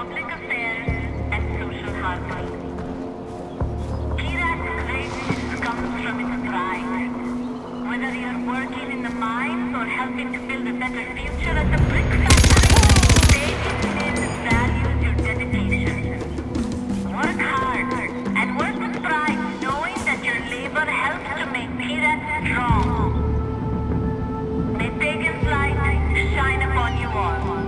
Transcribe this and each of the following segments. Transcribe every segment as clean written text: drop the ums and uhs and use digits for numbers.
public affairs and social harmony. Keerach's greatness comes from its pride. Whether you're working in the mines or helping to build a better future at the brick factory, they can in value your dedication. Work hard and work with pride, knowing that your labor helps to make Keerach strong. May Pagan's light shine upon you all.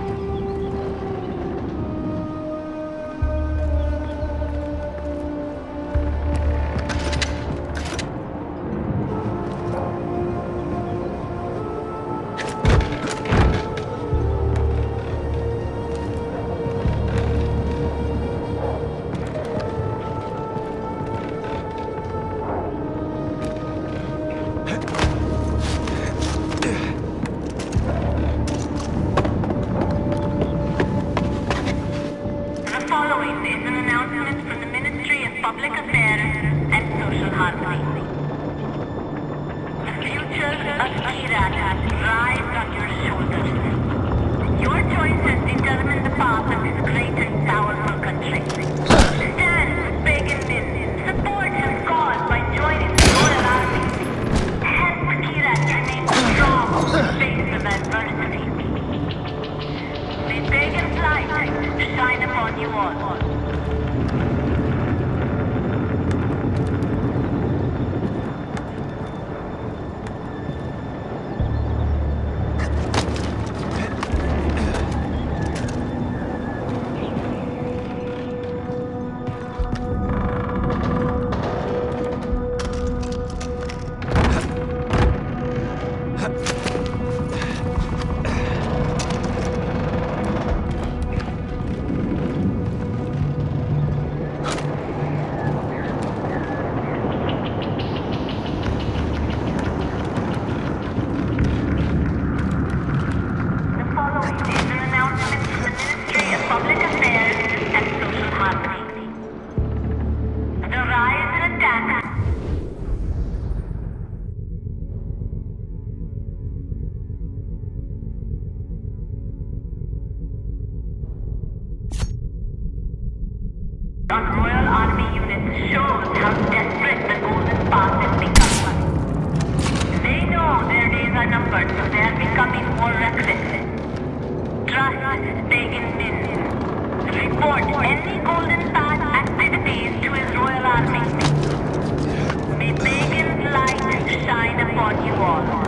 Shine upon you all.